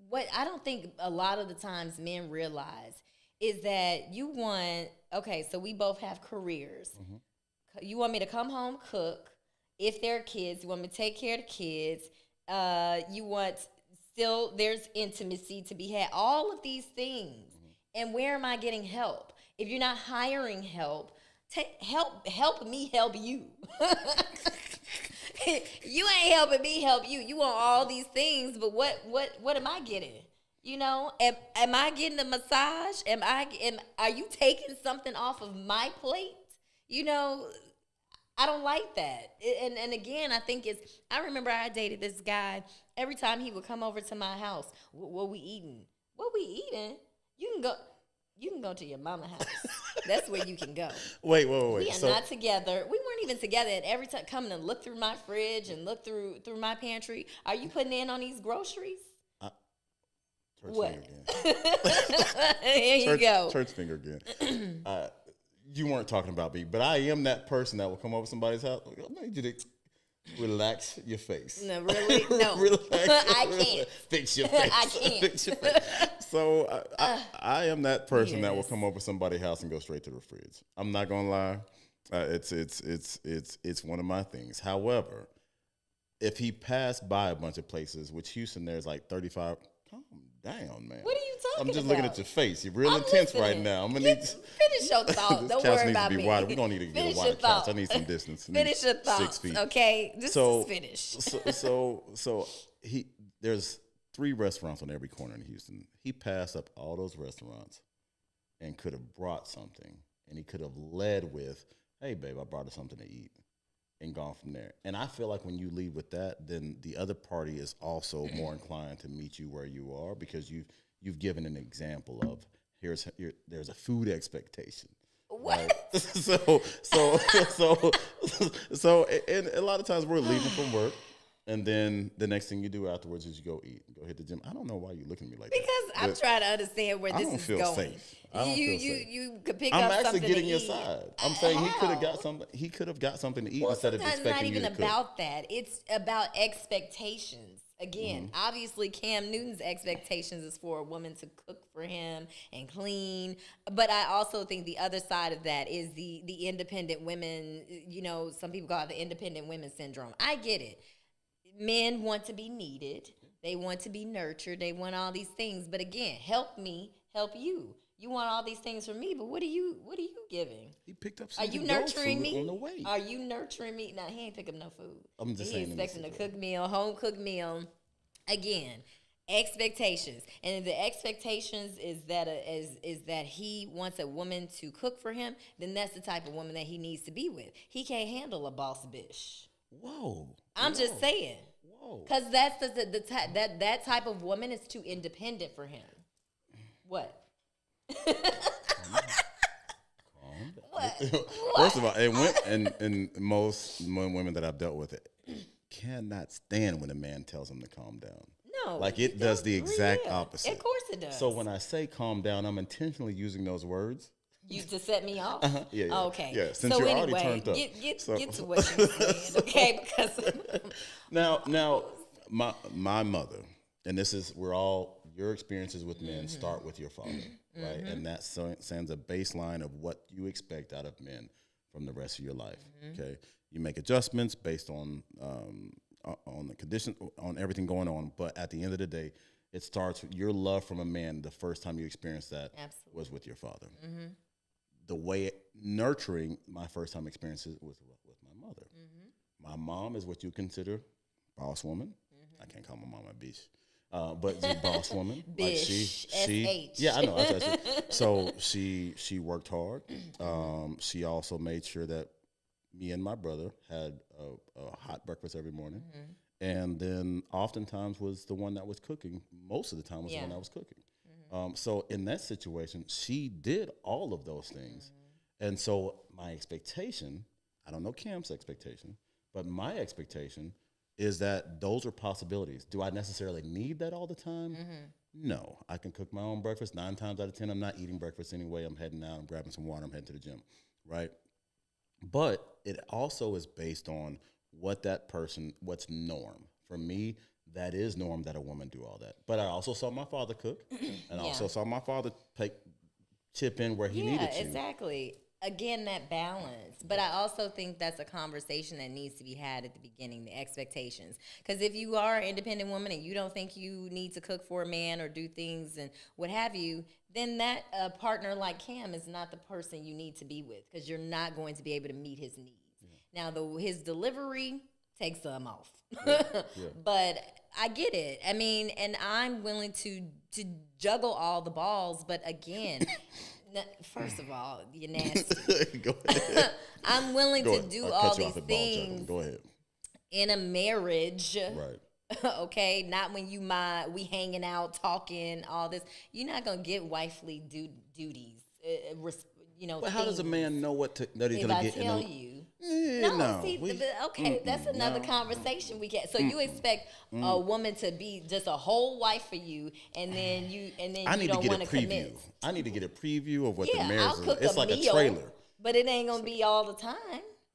what I don't think a lot of the times men realize is that you want, okay, so we both have careers. Mm-hmm. You want me to come home, cook. If there are kids, you want me to take care of the kids. Uh, you want still there's intimacy to be had. All of these things. Mm-hmm. And where am I getting help? If you're not hiring help, Take, help help me help you. You ain't helping me help you. You want all these things, but what what what am I getting? You know, am, am I getting a massage? Am I am are you taking something off of my plate? You know, I don't like that. And and again, I think it's I remember I dated this guy. Every time he would come over to my house, what, what we eating? What we eating? You can go You can go to your mama's house. That's where you can go. Wait, wait, wait. We are so, not together. We weren't even together. And every time coming to look through my fridge and look through through my pantry, are you putting in on these groceries? Uh, church what? Finger again. Here you church, go. Church finger again. uh, you weren't talking about me, but I am that person that will come over to somebody's house. I need you to relax your face. No, really? No. Relax, I relax. can't. Fix your face. I can't. Fix your face. So I, uh, I, I am that person yes. that will come over somebody's house and go straight to the fridge. I'm not gonna lie, uh, it's it's it's it's it's one of my things. However, if he passed by a bunch of places, which Houston there's like thirty-five. Calm down, man. What are you talking about? I'm just about? looking at your face. You're real I'm intense listening. right now. I'm gonna Get, need to, finish your thought. Don't worry about me. Wider. We don't need to get finish a wider couch. I need some distance. I finish your thoughts. Six feet. Okay, this so, is finished. so, so so he there's. three restaurants on every corner in Houston. He passed up all those restaurants and could have brought something. And he could have led with, hey, babe, I brought us something to eat, and gone from there. And I feel like when you lead with that, then the other party is also more inclined to meet you where you are, because you've, you've given an example of here's here, there's a food expectation. What? Right? so, so, so, so, and a lot of times we're leaving from work, and then the next thing you do afterwards is you go eat, go hit the gym. I don't know why you're looking at me like because that. Because I'm trying to understand where this is going. I don't feel going. safe. I don't you, feel you, safe. You could pick I'm up something I'm actually getting to your eat. side. I'm uh, saying how? he could have got something. He could have got something to eat well, instead of expecting you to cook. It's not even about that. It's about expectations. Again, mm-hmm. obviously Cam Newton's expectations is for a woman to cook for him and clean. But I also think the other side of that is the the independent women. You know, some people call it the independent women syndrome. I get it. Men want to be needed. They want to be nurtured. They want all these things. But again, help me, help you. You want all these things from me, but what are you? What are you giving? He picked up. Some are you nurturing me? On the way. Are you nurturing me? Now he ain't pick up no food. I'm just he saying. He's expecting a cooked meal, home cooked meal. Again, expectations, and if the expectations is that a, is is that he wants a woman to cook for him, then that's the type of woman that he needs to be with. He can't handle a boss bitch. Whoa. I'm Whoa. just saying. Whoa. Because that's the, the, the type that that type of woman is too independent for him. What? Calm down. What? What? First of all, it went, and, and most women that I've dealt with it cannot stand when a man tells them to calm down. No. Like it does the exact yeah. opposite. Of course it does. So when I say calm down, I'm intentionally using those words. You to set me off? Uh-huh. Yeah, yeah. Okay. Yeah, since so you're anyway, already turned up. Get, get, so. get to what you're saying, okay? Because now, now, my my mother, and this is where all your experiences with men mm-hmm. start with your father, mm-hmm. right? And that sends a baseline of what you expect out of men from the rest of your life. Mm-hmm. Okay, you make adjustments based on um, on the condition, on everything going on, but at the end of the day, it starts with your love from a man. The first time you experienced that Absolutely. was with your father. Mm-hmm. The way it, nurturing my first time experiences was with, with my mother. Mm-hmm. My mom is what you consider boss woman. Mm-hmm. I can't call my mom a bitch, uh, but she's a boss woman. Bish, like she, she, yeah, I know. I, I, so she she worked hard. Um, she also made sure that me and my brother had a, a hot breakfast every morning, mm-hmm. and then oftentimes was the one that was cooking. Most of the time was yeah. the one that was cooking. Um, so in that situation, she did all of those things. Mm-hmm. And so my expectation, I don't know Cam's expectation, but my expectation is that those are possibilities. Do I necessarily need that all the time? Mm-hmm. No, I can cook my own breakfast. Nine times out of ten, I'm not eating breakfast anyway. I'm heading out, I'm grabbing some water, I'm heading to the gym, right? But it also is based on what that person, what's norm. For me, that is norm that a woman do all that. But I also saw my father cook, and yeah. also saw my father take chip in where he yeah, needed to. Yeah, exactly. again, that balance. But I also think that's a conversation that needs to be had at the beginning, the expectations. Because if you are an independent woman and you don't think you need to cook for a man or do things and what have you, then that uh, partner like Cam is not the person you need to be with, because you're not going to be able to meet his needs. Yeah. Now, the, his delivery takes some off. Yeah. Yeah. But I get it. I mean, and I'm willing to, to juggle all the balls, but again... First of all, you're nasty. Go ahead. I'm willing Go to do all these things Go ahead. in a marriage. Right. Okay, not when you my we hanging out, talking, all this. You're not going to get wifely du duties. Uh, res you know, but how does a man know what to, that he's going to get? If I tell you. Eh, no, no see, we, okay, mm, that's another no, conversation we get. So mm, you expect mm, a woman to be just a whole wife for you, and then you and then I need you don't want to commit. Preview. I need to get a preview of what yeah, the marriage I'll cook is. It's a like meal, a trailer, but it ain't gonna be all the time.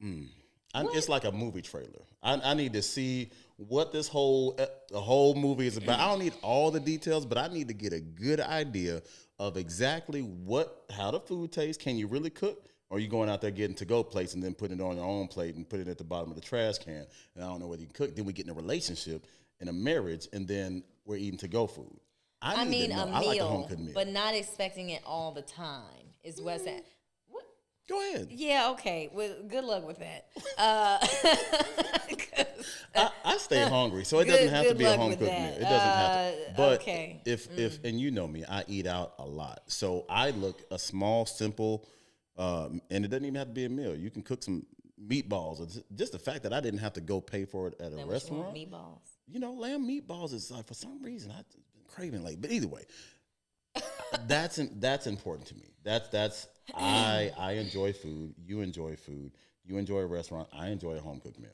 Mm. I, it's like a movie trailer. I, I need to see what this whole the whole movie is about. I don't need all the details, but I need to get a good idea of exactly what how the food tastes. Can you really cook? Or are you going out there getting to-go plates and then putting it on your own plate and putting it at the bottom of the trash can? And I don't know whether you can cook. Then we get in a relationship, in a marriage, and then we're eating to-go food. I, I mean, a meal, I like a home-cooked meal, but not expecting it all the time is what's mm. at. What? Go ahead. Yeah, okay. Well, good luck with that. Uh, I, I stay hungry, so it good, doesn't have to be a home-cooked meal. It doesn't uh, have to. But okay. if mm. if and you know me, I eat out a lot, so I look a small, simple. Um, and it doesn't even have to be a meal. You can cook some meatballs. Just the fact that I didn't have to go pay for it at a now restaurant. You, meatballs? You know, lamb meatballs is like, for some reason I've been craving late. But either way, that's in, that's important to me. That's that's I I enjoy food. You enjoy food. You enjoy a restaurant. I enjoy a home cooked meal.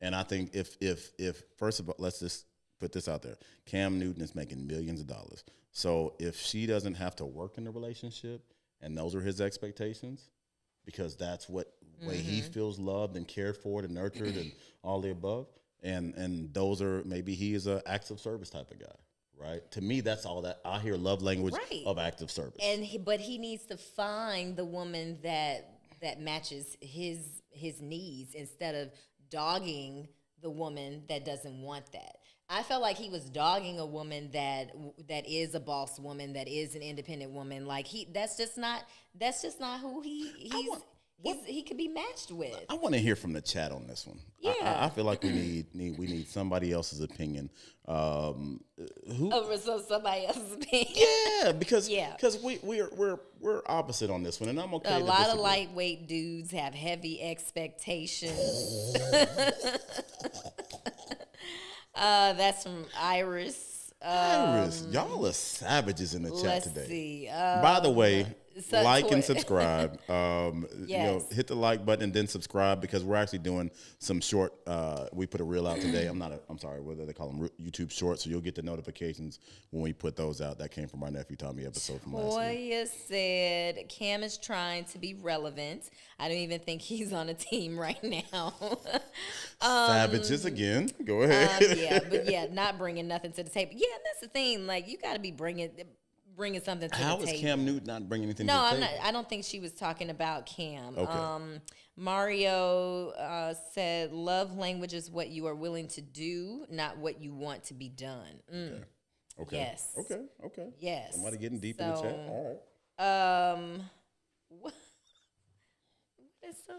And I think if if if first of all, let's just put this out there. Cam Newton is making millions of dollars. So if she doesn't have to work in the relationship, and those are his expectations, because that's what mm-hmm. way he feels loved and cared for and nurtured and all the above. And and those are, maybe he is an acts of service type of guy, right? To me, that's all that I hear, love language right. of acts of service. And he, but he needs to find the woman that that matches his his needs instead of dogging the woman that doesn't want that. I felt like he was dogging a woman that that is a boss woman, that is an independent woman. Like he, that's just not that's just not who he he's, want, he's he could be matched with. I want to hear from the chat on this one. Yeah, I, I feel like we need, need we need somebody else's opinion. Um, who? Oh, so somebody else's opinion. Yeah, because yeah, because we we're we're we're opposite on this one, and I'm okay. A lot of lightweight dudes have heavy expectations. Uh, that's from Iris. Um, Iris, y'all are savages in the chat today. Let's see. Um, By the way, so like and subscribe. Um, yes. You know, hit the like button and then subscribe, because we're actually doing some short. Uh, we put a reel out today. I'm not. A, I'm sorry. Whether they call them YouTube shorts, so you'll get the notifications when we put those out. That came from my Nephew Tommy episode from last week. Toya said Cam is trying to be relevant. I don't even think he's on a team right now. um, Savages again. Go ahead. Um, yeah, but yeah, not bringing nothing to the table. Yeah, and that's the thing. Like, you got to be bringing. Bringing something to How the table. How is Cam Newton not bringing anything no, to the I'm table? No, I don't think she was talking about Cam. Okay. Um, Mario uh, said, love language is what you are willing to do, not what you want to be done. Mm. Okay. okay. Yes. Okay. Okay. Yes. Somebody getting deep so, in the chat. All right. Um, what? What is so?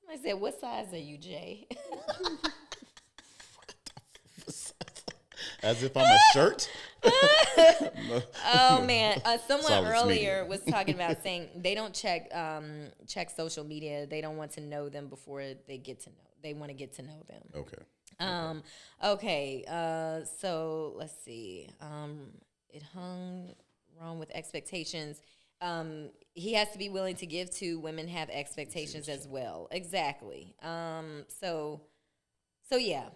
Somebody said, what size are you, Jay? As if I'm a shirt. Oh man, uh, someone earlier was talking about saying they don't check um, check social media. They don't want to know them before they get to know. They want to get to know them. Okay. Um. Okay. Uh. So let's see. Um. It hung wrong with expectations. Um. He has to be willing to give to women have expectations as well. Exactly. Um. So. So yeah.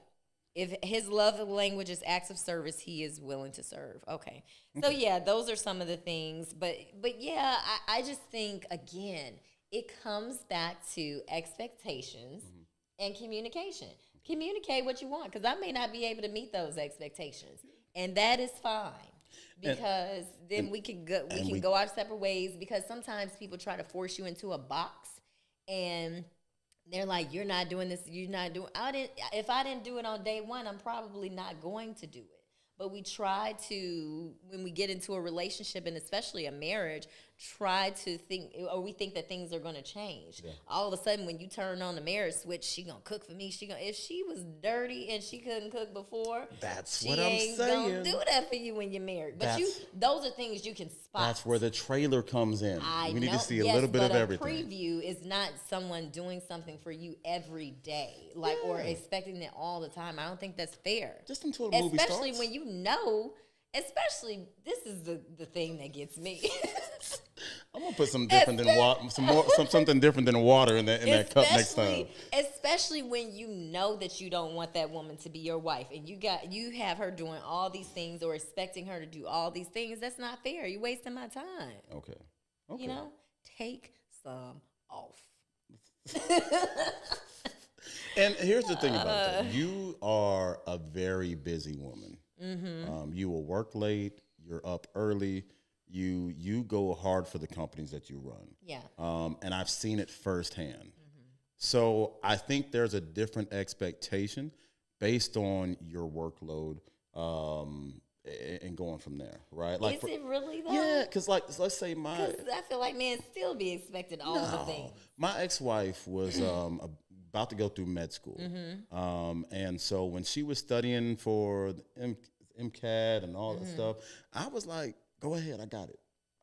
If his love of language is acts of service, he is willing to serve. Okay. So, yeah, those are some of the things. But, but yeah, I, I just think, again, it comes back to expectations mm-hmm. and communication. Communicate what you want, because I may not be able to meet those expectations, and that is fine. because and, then and, we can go we can we, go our separate ways, because sometimes people try to force you into a box and they're like, you're not doing this, you're not doing I didn't if I didn't do it on day one, I'm probably not going to do it. But we try to, when we get into a relationship and especially a marriage, try to think, or we think that things are going to change. Yeah. All of a sudden, when you turn on the marriage switch, she going to cook for me. She gonna, if she was dirty and she couldn't cook before, that's what I'm saying. She ain't going to do that for you when you're married. But that's, you, those are things you can spot. That's where the trailer comes in. I we know, need to see yes, a little bit of everything. Preview is not someone doing something for you every day, like yeah. or expecting it all the time. I don't think that's fair. Just until the movie starts. Especially when you know, especially this is the, the thing that gets me. I'm gonna put some different Espe than water, some more, some something different than water in that in that cup next time. Especially when you know that you don't want that woman to be your wife, and you got you have her doing all these things or expecting her to do all these things. That's not fair. You're wasting my time. Okay. Okay. You know, take some off. And here's the thing about uh, that: you are a very busy woman. Mm-hmm. um, you will work late. You're up early. You you go hard for the companies that you run. Yeah. Um, and I've seen it firsthand. Mm-hmm. So I think there's a different expectation based on your workload um, and going from there, right? Like, is for, it really though? Yeah, because like let's say my, I feel like men still be expected all no, the things. My ex-wife was um, a, about to go through med school, mm-hmm. um, and so when she was studying for the M MCAT and all mm-hmm. that stuff, I was like, go ahead, I got it.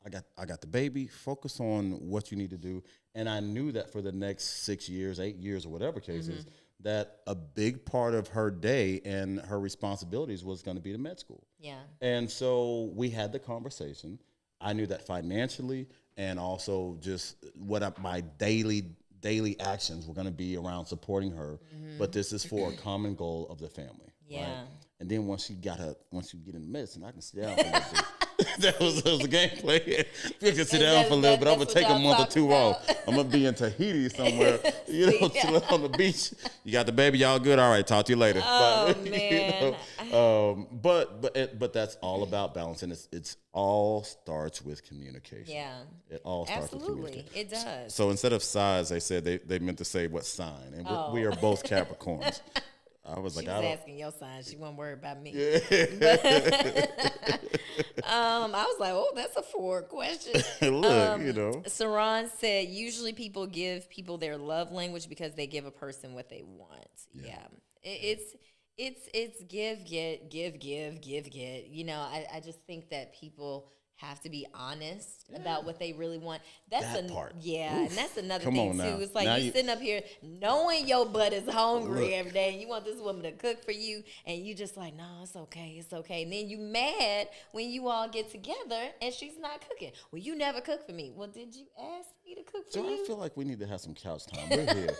I got I got the baby. Focus on what you need to do. And I knew that for the next six years, eight years, or whatever cases, mm-hmm. that a big part of her day and her responsibilities was going to be the med school. Yeah. And so we had the conversation. I knew that financially and also just what I, my daily daily actions were going to be around supporting her. Mm-hmm. But this is for a common goal of the family. Yeah. Right? And then once she got her, once you get in medicine, I can sit down and do that was, that was the game plan. You can sit and down for a little bit. I'm going to take a month or two about. off. I'm going to be in Tahiti somewhere, you know, yeah. chill on the beach. You got the baby, y'all good? All right, talk to you later. Oh, but, man. You know, um, but, but, it, but that's all about balance, and it's, it's all starts with communication. Yeah. It all starts Absolutely. with communication. It does. So, so instead of size, they said they, they meant to say what sign, and oh. we are both Capricorns. I was like, she was I don't. asking your sign. She wasn't worried about me. Yeah. But, um, I was like, oh, that's a forward question. Look, um, you know. Saran said, usually people give people their love language because they give a person what they want. Yeah, yeah. It, it's it's it's give get give give give get. You know, I I just think that people have to be honest yeah. about what they really want. That's that a, part. Yeah, Oof. and that's another Come thing, too. It's like now you're you, sitting up here knowing your butt is hungry look. every day, and you want this woman to cook for you, and you just like, no, nah, it's okay, it's okay. And then you mad when you all get together, and she's not cooking. Well, you never cook for me. Well, did you ask me to cook so for I you? So I feel like we need to have some couch time. We're here.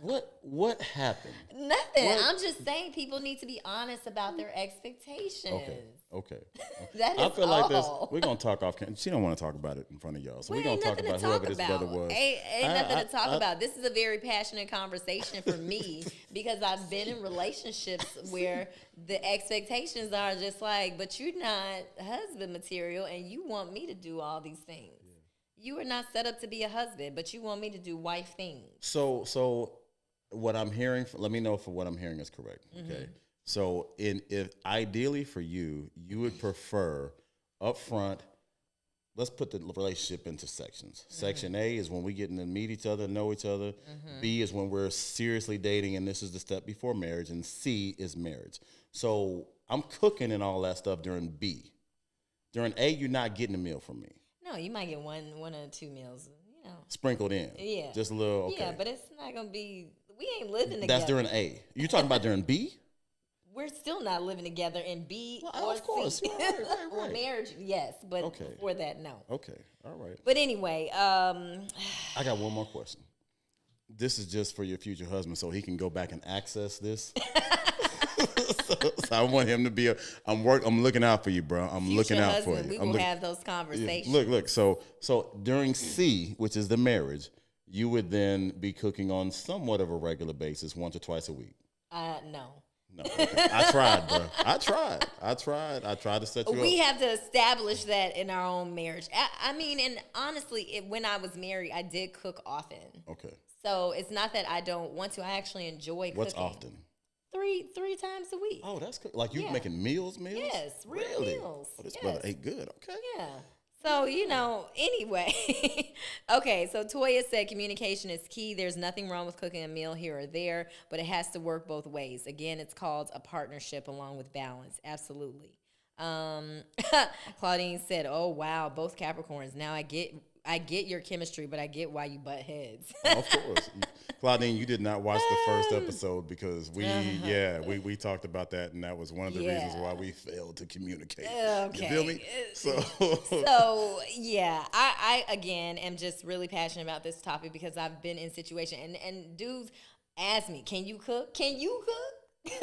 What what happened? Nothing. What? I'm just saying people need to be honest about their expectations. Okay. Okay. that I is feel all. like this. We're gonna talk off camera. She don't want to talk about it in front of y'all, so well, we're gonna talk about whoever this brother was. Ain't, ain't I, nothing I, to talk I, about. This is a very passionate conversation for me because I've been in relationships where the expectations are just like, but you're not husband material, and you want me to do all these things. Yeah. You are not set up to be a husband, but you want me to do wife things. So, so. What I'm hearing, let me know if what I'm hearing is correct. Okay, mm-hmm. so in if ideally for you, you would prefer upfront. Let's put the relationship into sections. Mm-hmm. Section A is when we get to meet each other, know each other. Mm-hmm. B is when we're seriously dating, and this is the step before marriage. And C is marriage. So I'm cooking and all that stuff during B. During A, you're not getting a meal from me. No, you might get one, one or two meals, you know, sprinkled in. Yeah, just a little. Okay. Yeah, but it's not gonna be. We ain't living together. That's during A. You talking about during B? We're still not living together in B well, or of course. C. Right, right, right. Or marriage, yes, but okay. before that, no. Okay, all right. But anyway. Um, I got one more question. This is just for your future husband so he can go back and access this. so, so I want him to be a, I'm, work, I'm looking out for you, bro. I'm future looking out husband, for you. We I'm will look, have those conversations. Yeah, look, look, so, so during C, which is the marriage, you would then be cooking on somewhat of a regular basis, once or twice a week. Uh, no, No, I tried, bro. I tried. I tried. I tried to set you we up. We have to establish that in our own marriage. I, I mean, and honestly, it, when I was married, I did cook often. Okay. So it's not that I don't want to. I actually enjoy cooking. What's often? Three three times a week. Oh, that's good. Like you yeah. making meals, meals? Yes, real really? meals. Oh, this yes. brother ate good. Okay. Yeah. So, you know, anyway. Okay, so Toya said communication is key. There's nothing wrong with cooking a meal here or there, but it has to work both ways. Again, it's called a partnership along with balance. Absolutely. Um, Claudine said, oh, wow, both Capricorns. Now I get I get your chemistry, but I get why you butt heads. Oh, of course. Claudine, you did not watch the first episode because we, uh-huh. yeah, we, we talked about that, and that was one of the yeah. reasons why we failed to communicate. Okay. You feel me? So, so yeah, I, I, again, am just really passionate about this topic because I've been in situation, and, and dudes ask me, can you cook? Can you cook?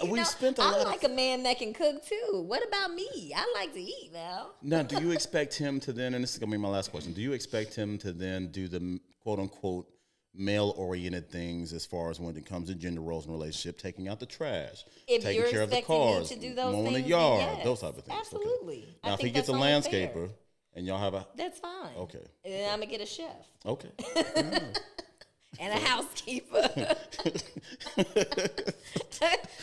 you we know, spent a I lot like of... a man that can cook too. What about me? I like to eat, Val. Now, do you expect him to then, and this is going to be my last question, do you expect him to then do the quote-unquote male-oriented things as far as when it comes to gender roles and relationship, taking out the trash, if taking care of the cars, mowing the yard, yes, those type of things? Absolutely. Okay. Now, I if he gets a landscaper fair. and y'all have a... That's fine. Okay. And then okay. I'm going to get a chef. Okay. Yeah. And a housekeeper.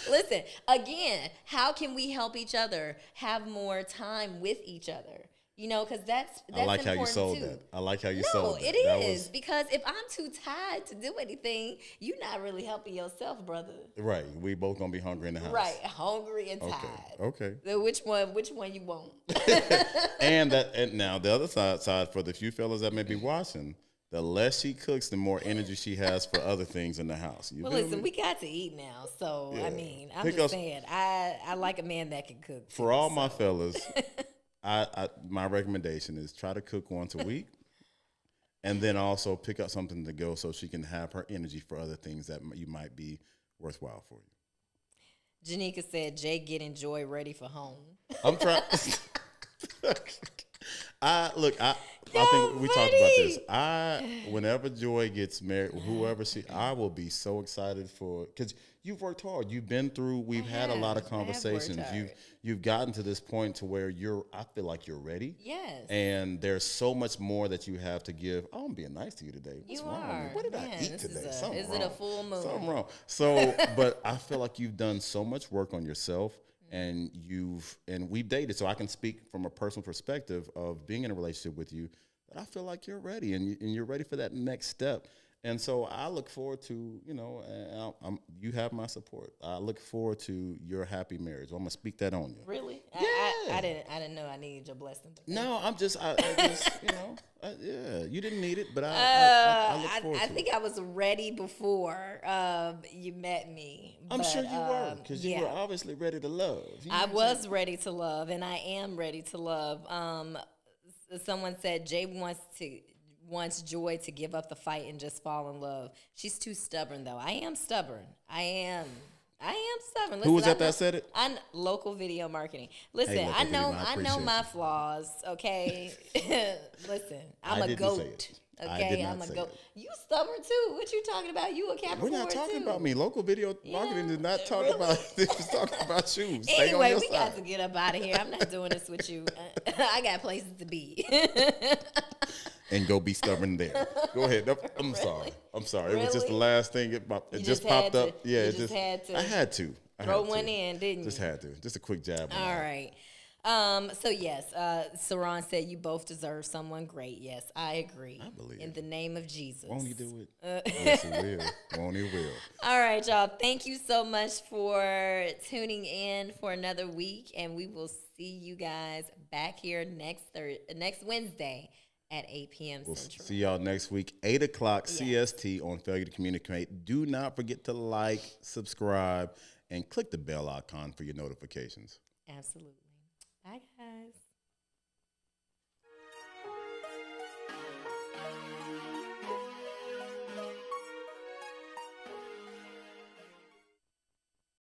Listen, again, how can we help each other have more time with each other? You know, because that's, that's I like important how you sold too. that. I like how you no, sold that. It that is was... because if I'm too tired to do anything, you're not really helping yourself, brother. Right. We both gonna be hungry in the house. Right, hungry and tired. Okay. okay. So which one? Which one you want? and that. And now the other side side for the few fellas that may be watching. The less she cooks, the more energy she has for other things in the house. You well, listen, me? we got to eat now. So, yeah. I mean, I'm Pick just us, saying, I, I like a man that can cook. For all so. my fellas, I, I, my recommendation is try to cook once a week. And then also pick up something to go so she can have her energy for other things that you might be worthwhile for you. Janika said, Jay, get enjoy ready for home. I'm trying. I look. I, I think we talked about this. I whenever Joy gets married, whoever she, I will be so excited for because you've worked hard. You've been through. We've I had have, a lot of conversations. You've you've gotten to this point to where you're. I feel like you're ready. Yes. And there's so much more that you have to give. Oh, I'm being nice to you today. What's you wrong? Are. What did Man, I eat today? Is, a, is it a full moon? Something wrong. So, but I feel like you've done so much work on yourself. And you've and we've dated, so I can speak from a personal perspective of being in a relationship with you. But I feel like you're ready, and you, and you're ready for that next step. And so I look forward to you know, and I'm, you have my support. I look forward to your happy marriage. I'm gonna speak that on you. Really? Yeah. I, I, I didn't. I didn't know I needed your blessing. No, I'm just. I, I just you know. I, yeah, you didn't need it, but I. Uh, I, I, I, look forward I, I to think it. I was ready before um, you met me. I'm but, sure you um, were, because you yeah. were obviously ready to love. You I was that? ready to love, and I am ready to love. Um, someone said Jay wants to. wants Joy to give up the fight and just fall in love. She's too stubborn, though. I am stubborn. I am. I am stubborn. Listen, Who was that know, that said it? I local video marketing. Listen, hey, I know video, I, I know my flaws, okay? Listen, I'm I a goat. Okay, I'm a goat. It. You stubborn, too. What you talking about? You a Capricorn, We're not talking too. about me. Local video yeah, marketing did not talk really? about this. It's talking about you. Stay anyway, on your we side. got to get up out of here. I'm not doing this with you. I got places to be. And go be stubborn there. Go ahead. No, I'm really? sorry. I'm sorry. Really? It was just the last thing. It, pop, it just, just popped to, up. Yeah, it just, just had to. I had to. I throw had one to. in, didn't just you? Just had to. Just a quick jab. All on right. Um, so, yes, uh, Saran said you both deserve someone great. Yes, I agree. I believe In it. the name of Jesus. Won't he do it? Uh, yes, he will. Won't he will. All right, y'all. Thank you so much for tuning in for another week. And we will see you guys back here next thir next Wednesday. At eight p m We'll Central. See y'all next week, eight o'clock yeah. C S T on Failure to Communicate. Do not forget to like, subscribe, and click the bell icon for your notifications. Absolutely. Bye, guys.